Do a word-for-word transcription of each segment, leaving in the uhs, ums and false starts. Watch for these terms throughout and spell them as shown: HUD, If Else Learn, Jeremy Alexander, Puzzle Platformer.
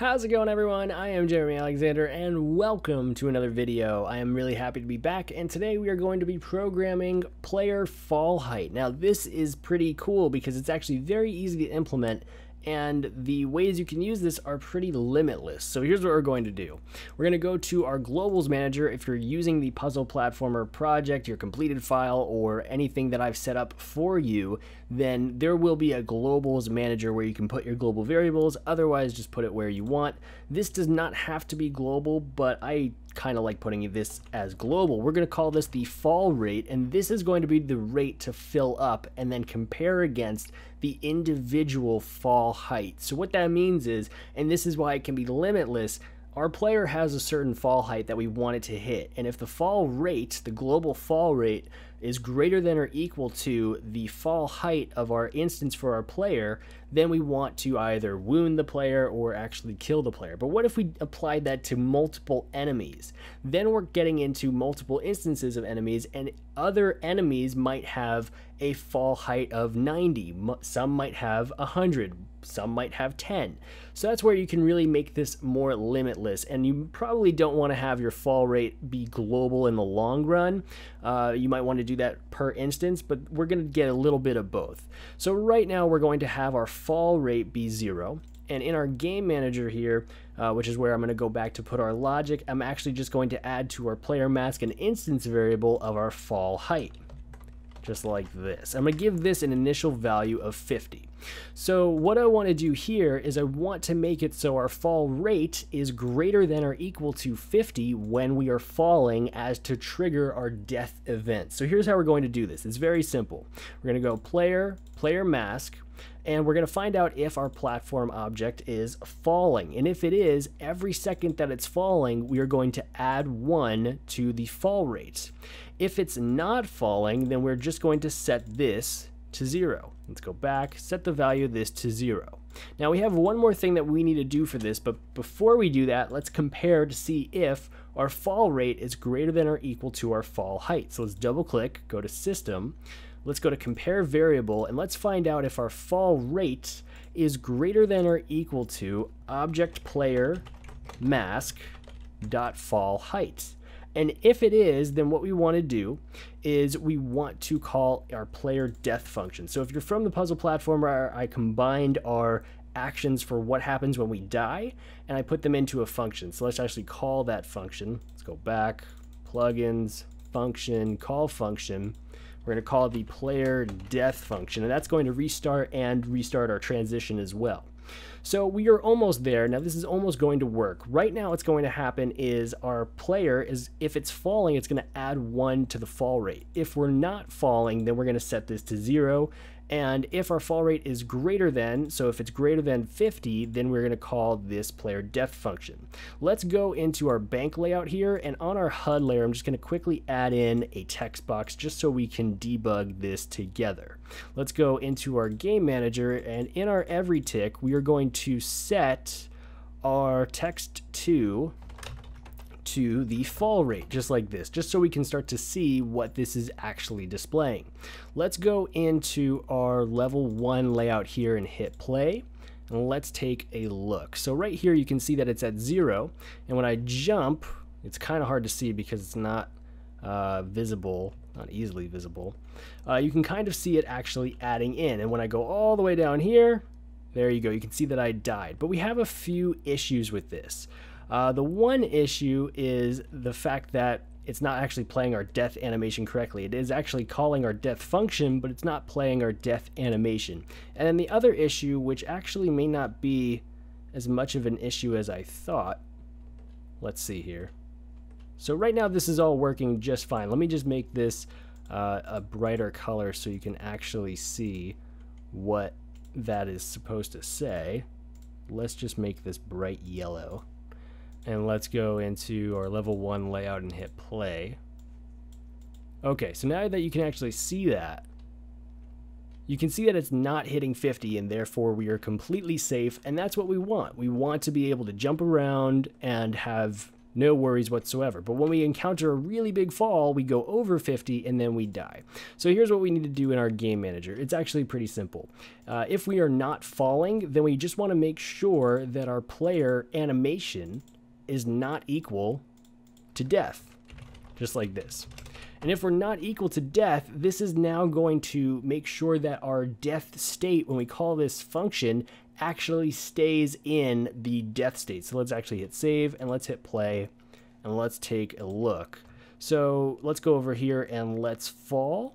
How's it going, everyone? I am Jeremy Alexander, and welcome to another video. I am really happy to be back, and today we are going to be programming player fall height. Now, this is pretty cool because it's actually very easy to implement, and the ways you can use this are pretty limitless. So here's what we're going to do. We're going to go to our globals manager. If you're using the puzzle platformer project, your completed file, or anything that I've set up for you, then there will be a globals manager where you can put your global variables. Otherwise, just put it where you want. This does not have to be global, but I kind of like putting this as global. We're going to call this the fall rate, and this is going to be the rate to fill up and then compare against the individual fall height. So what that means is, and this is why it can be limitless, our player has a certain fall height that we want it to hit, and if the fall rate, the global fall rate, is greater than or equal to the fall height of our instance for our player, then we want to either wound the player or actually kill the player. But what if we applied that to multiple enemies? Then we're getting into multiple instances of enemies, and other enemies might have a fall height of ninety, some might have one hundred, some might have ten. So that's where you can really make this more limitless, and you probably don't want to have your fall rate be global in the long run. Uh, you might want to do that per instance, but we're going to get a little bit of both. So right now we're going to have our fall rate be zero, and in our game manager here, uh, which is where I'm going to go back to put our logic, I'm actually just going to add to our player mask an instance variable of our fall height, just like this. I'm going to give this an initial value of fifty. So what I want to do here is I want to make it so our fall rate is greater than or equal to fifty when we are falling, as to trigger our death event. So here's how we're going to do this. It's very simple. We're going to go player, player mask, and we're going to find out if our platform object is falling. And if it is, every second that it's falling, we are going to add one to the fall rate. If it's not falling, then we're just going to set this to zero. Let's go back, set the value of this to zero. Now we have one more thing that we need to do for this, but before we do that, let's compare to see if our fall rate is greater than or equal to our fall height. So let's double click, go to system, let's go to compare variable, and let's find out if our fall rate is greater than or equal to object player mask dot fall height. And if it is, then what we want to do is we want to call our player death function. So if you're from the puzzle platformer, I combined our actions for what happens when we die, and I put them into a function. So let's actually call that function. Let's go back, plugins, function, call function. We're going to call the player death function, and that's going to restart and restart our transition as well. So we are almost there. Now this is almost going to work. Right now what's going to happen is our player is, if it's falling, it's going to add one to the fall rate. If we're not falling, then we're going to set this to zero. And if our fall rate is greater than, so if it's greater than fifty, then we're going to call this player depth function. Let's go into our bank layout here, and on our H U D layer, I'm just going to quickly add in a text box just so we can debug this together. Let's go into our game manager, and in our every tick, we are going to set our text to to the fall rate, just like this, just so we can start to see what this is actually displaying. Let's go into our level one layout here and hit play, and let's take a look. So right here you can see that it's at zero, and when I jump, it's kind of hard to see because it's not uh, visible, not easily visible. Uh, you can kind of see it actually adding in, and when I go all the way down here, there you go, you can see that I died. But we have a few issues with this. Uh, the one issue is the fact that it's not actually playing our death animation correctly. It is actually calling our death function, but it's not playing our death animation. And then the other issue, which actually may not be as much of an issue as I thought. Let's see here. So right now this is all working just fine. Let me just make this uh, a brighter color so you can actually see what that is supposed to say. Let's just make this bright yellow. And let's go into our level one layout and hit play. Okay, so now that you can actually see that, you can see that it's not hitting fifty, and therefore we are completely safe, and that's what we want. We want to be able to jump around and have No worries whatsoever. But when we encounter a really big fall, we go over fifty and then we die. So here's what we need to do in our game manager. It's actually pretty simple. Uh, if we are not falling, then we just want to make sure that our player animation is not equal to death, just like this. And if we're not equal to death, this is now going to make sure that our death state, when we call this function, actually stays in the death state. So let's actually hit save and let's hit play and let's take a look. So let's go over here and let's fall.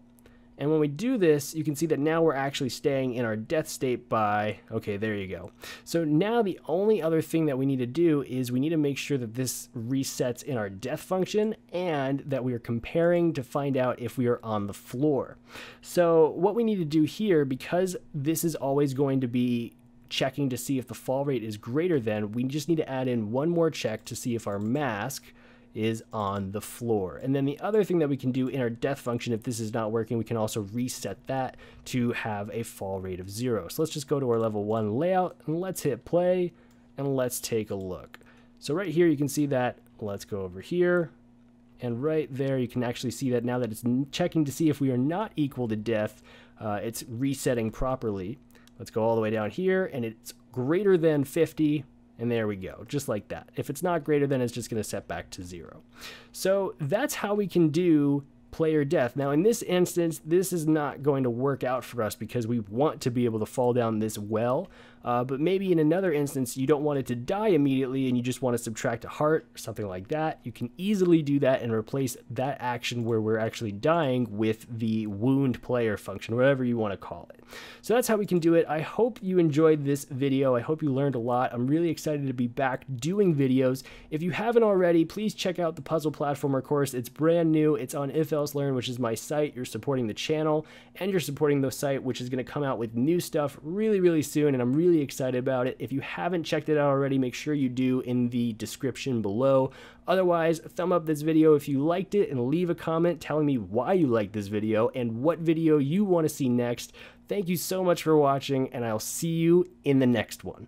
And when we do this, you can see that now we're actually staying in our death state by, okay, there you go. So now the only other thing that we need to do is we need to make sure that this resets in our death function and that we are comparing to find out if we are on the floor. So what we need to do here, because this is always going to be checking to see if the fall rate is greater than, we just need to add in one more check to see if our mask is on the floor. And then the other thing that we can do in our death function, if this is not working, we can also reset that to have a fall rate of zero. So let's just go to our level one layout and let's hit play and let's take a look. So right here you can see that, let's go over here, and right there you can actually see that now that it's checking to see if we are not equal to death, uh, it's resetting properly. Let's go all the way down here and it's greater than fifty. And there we go, just like that. If it's not greater than, it's just gonna set back to zero. So that's how we can do player death. Now in this instance, this is not going to work out for us because we want to be able to fall down this well, uh, but maybe in another instance, you don't want it to die immediately and you just wanna subtract a heart or something like that. You can easily do that and replace that action where we're actually dying with the wound player function, whatever you wanna call it. So that's how we can do it. I hope you enjoyed this video. I hope you learned a lot. I'm really excited to be back doing videos. If you haven't already, please check out the Puzzle Platformer course. It's brand new, it's on If Else Learn, which is my site. You're supporting the channel and you're supporting the site, which is going to come out with new stuff really, really soon, and I'm really excited about it. If you haven't checked it out already, make sure you do in the description below. Otherwise, thumb up this video if you liked it and leave a comment telling me why you liked this video and what video you want to see next. Thank you so much for watching, and I'll see you in the next one.